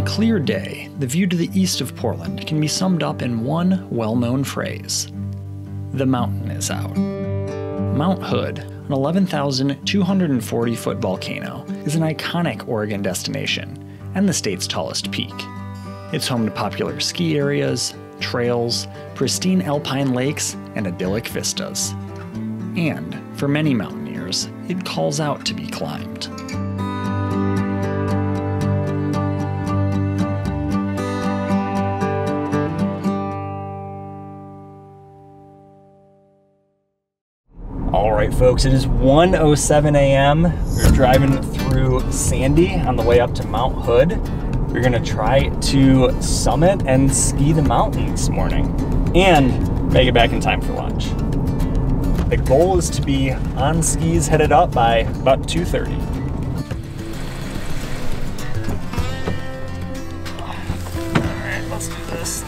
a clear day, the view to the east of Portland can be summed up in one well-known phrase. The mountain is out. Mount Hood, an 11,240-foot volcano, is an iconic Oregon destination and the state's tallest peak. It's home to popular ski areas, trails, pristine alpine lakes, and idyllic vistas. And, for many mountaineers, it calls out to be climbed. Alright folks, it is 1:07 a.m. We're driving through Sandy on the way up to Mount Hood. We're gonna try to summit and ski the mountain this morning and make it back in time for lunch. The goal is to be on skis headed up by about 2:30. All right, let's do this.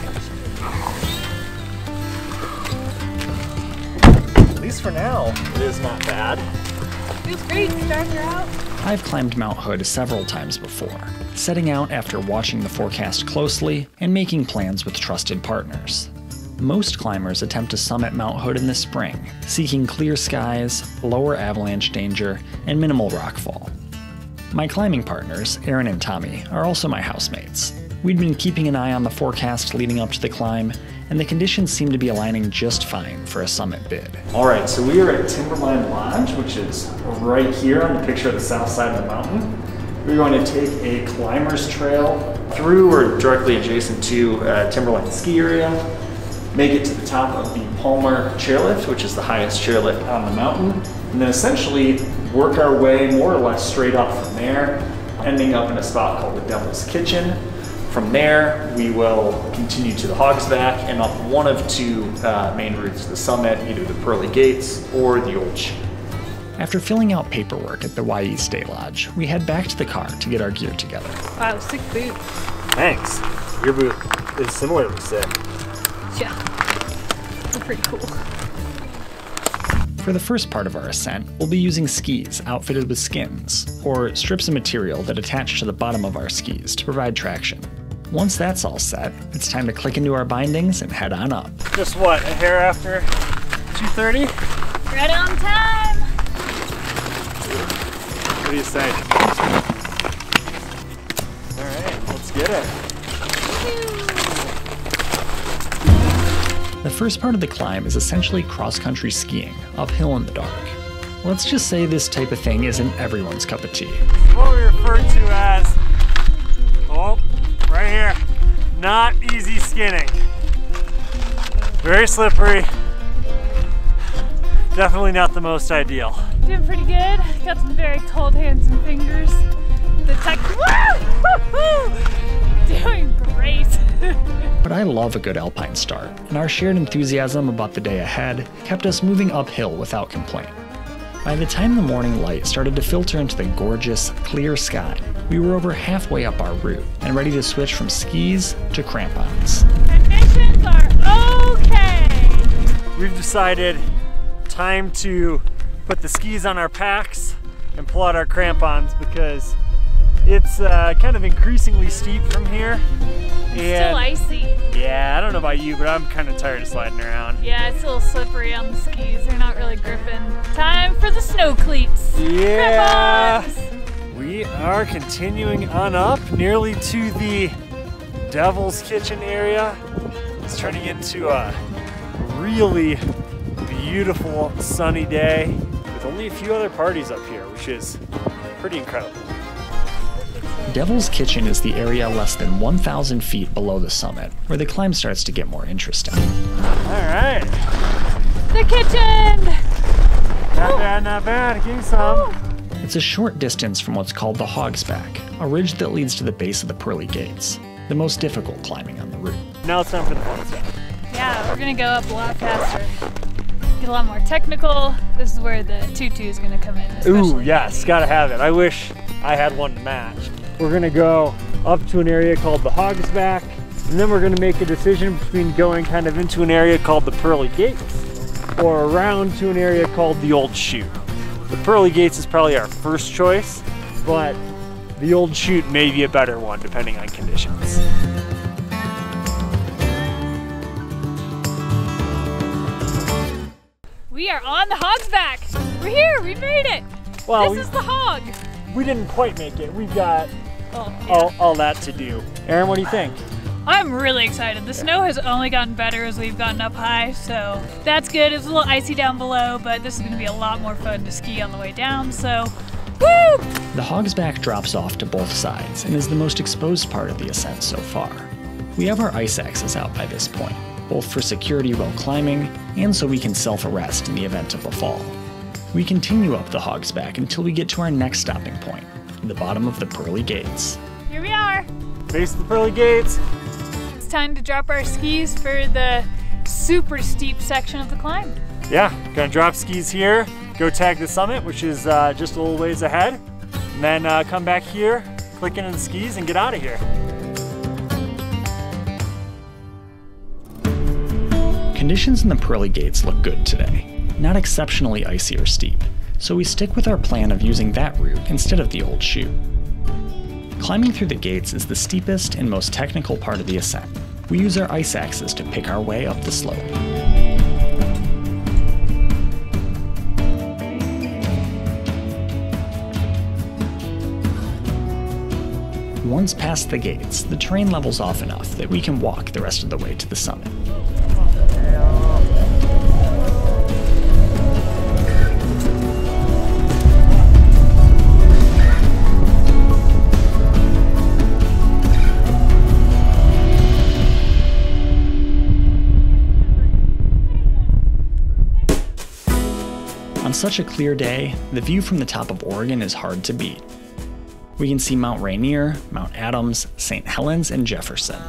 At least for now, it is not bad. It's great, you guys are out. I've climbed Mount Hood several times before, setting out after watching the forecast closely and making plans with trusted partners. Most climbers attempt to summit Mount Hood in the spring, seeking clear skies, lower avalanche danger, and minimal rockfall. My climbing partners, Erin and Tommy, are also my housemates. We'd been keeping an eye on the forecast leading up to the climb, and the conditions seem to be aligning just fine for a summit bid. All right, so we are at Timberline Lodge, which is right here on the picture of the south side of the mountain. We're going to take a climber's trail through or directly adjacent to Timberline ski area, make it to the top of the Palmer Chairlift, which is the highest chairlift on the mountain, and then essentially work our way more or less straight up from there, ending up in a spot called the Devil's Kitchen. From there, we will continue to the Hogsback and up one of two main routes to the summit, either the Pearly Gates or the Olch. After filling out paperwork at the Wy East Day Lodge, we head back to the car to get our gear together. Wow, sick boot. Thanks. Your boot is similarly sick. Yeah, they're pretty cool. For the first part of our ascent, we'll be using skis outfitted with skins, or strips of material that attach to the bottom of our skis to provide traction. Once that's all set, it's time to click into our bindings and head on up. Just what, a hair after 2:30? Right on time! What do you say? Alright, let's get it. The first part of the climb is essentially cross-country skiing, uphill in the dark. Let's just say this type of thing isn't everyone's cup of tea. What we refer to as, oh, right here, not easy skinning. Very slippery, definitely not the most ideal. Doing pretty good, got some very cold hands and fingers. The tech, woo! Doing great. But I love a good alpine start, and our shared enthusiasm about the day ahead kept us moving uphill without complaint. By the time the morning light started to filter into the gorgeous, clear sky, we were over halfway up our route and ready to switch from skis to crampons. Conditions are okay! We've decided time to put the skis on our packs and pull out our crampons because it's kind of increasingly steep from here. It's still icy. Yeah, I don't know about you, but I'm kind of tired of sliding around. Yeah, it's a little slippery on the skis. They're not really gripping. Time for the snow cleats. Yeah. Crampons. We are continuing on up, nearly to the Devil's Kitchen area. It's turning into a really beautiful sunny day with only a few other parties up here, which is pretty incredible. Devil's Kitchen is the area less than 1,000 feet below the summit, where the climb starts to get more interesting. Alright! The kitchen! Not bad, not bad. Give me some. It's a short distance from what's called the Hogsback, a ridge that leads to the base of the Pearly Gates, the most difficult climbing on the route. Now it's time for the Hogsback. Yeah, we're gonna go up a lot faster. Get a lot more technical. This is where the tutu is gonna come in. Ooh, yes, gotta have it. I wish I had one to match. We're gonna go up to an area called the Hogsback, and then we're gonna make a decision between going kind of into an area called the Pearly Gates or around to an area called the Old Shoe. The Pearly Gates is probably our first choice, but The old chute may be a better one, depending on conditions. We are on the Hogsback. We're here, we made it. Well, this is the hog. We didn't quite make it. We've got all that to do. Erin, what do you think? I'm really excited. The snow has only gotten better as we've gotten up high, so that's good. It's a little icy down below, but this is gonna be a lot more fun to ski on the way down, so woo! The Hogsback drops off to both sides and is the most exposed part of the ascent so far. We have our ice axes out by this point, both for security while climbing and so we can self-arrest in the event of a fall. We continue up the Hogsback until we get to our next stopping point, the bottom of the Pearly Gates. Here we are! Face the Pearly Gates! Time to drop our skis for the super steep section of the climb. Yeah, gonna drop skis here, go tag the summit, which is just a little ways ahead, and then come back here, click in on the skis, and get out of here. Conditions in the Pearly Gates look good today, not exceptionally icy or steep, so we stick with our plan of using that route instead of the old chute. Climbing through the gates is the steepest and most technical part of the ascent. We use our ice axes to pick our way up the slope. Once past the gates, the terrain levels off enough that we can walk the rest of the way to the summit. On such a clear day, the view from the top of Oregon is hard to beat. We can see Mount Rainier, Mount Adams, St. Helens, and Jefferson.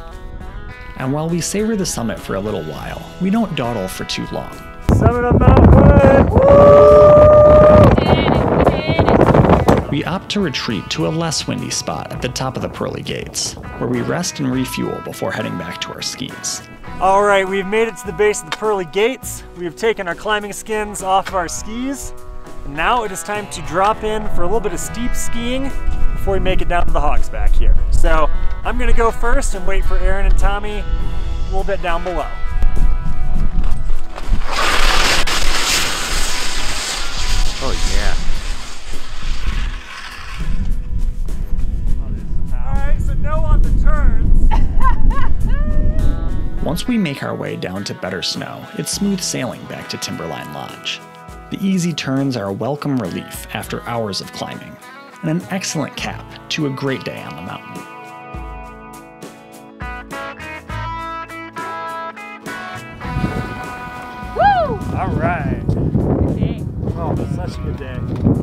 And while we savor the summit for a little while, we don't dawdle for too long. Summit of Mount Hood! Woo! We opt to retreat to a less windy spot at the top of the Pearly Gates, where we rest and refuel before heading back to our skis. All right, we've made it to the base of the Pearly Gates. We have taken our climbing skins off of our skis. And now it is time to drop in for a little bit of steep skiing before we make it down to the Hogsback here. So I'm gonna go first and wait for Erin and Tommy a little bit down below. Oh yeah. Once we make our way down to better snow, it's smooth sailing back to Timberline Lodge. The easy turns are a welcome relief after hours of climbing, and an excellent cap to a great day on the mountain. Woo! All right. Good day. Oh, that's such a good day.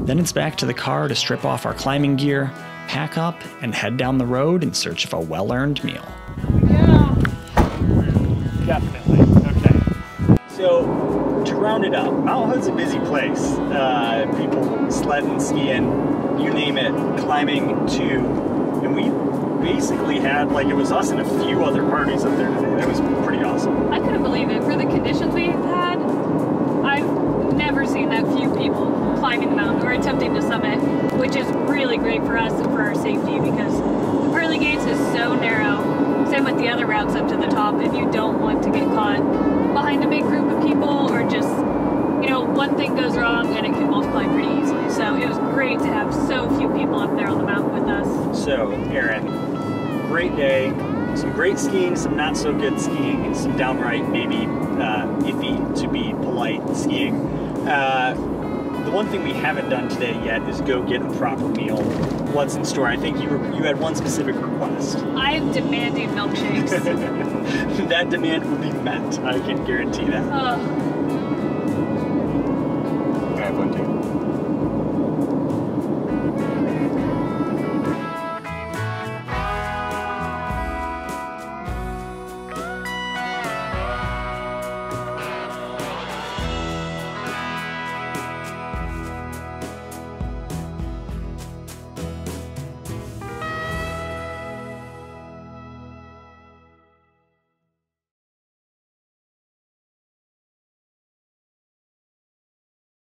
Then it's back to the car to strip off our climbing gear, pack up, and head down the road in search of a well-earned meal. Definitely, okay. So, to round it up, Mount Hood's a busy place. People sledding, skiing, you name it, climbing too. And we basically had, like, it was us and a few other parties up there today. That was pretty awesome. I couldn't believe it. For the conditions we've had, I've never seen that few people climbing the mountain or attempting to summit, which is really great for us and for our safety because the Pearly Gates is so narrow. Same with the other routes up to the top. If you don't want to get caught behind a big group of people or just, you know, one thing goes wrong and it can multiply pretty easily. So it was great to have so few people up there on the mountain with us. So, Erin, great day. Some great skiing, some not so good skiing, some downright maybe iffy, to be polite, skiing. The one thing we haven't done today yet is go get a proper meal. What's in store? I think you had one specific request. I am demanding milkshakes. That demand will be met. I can guarantee that.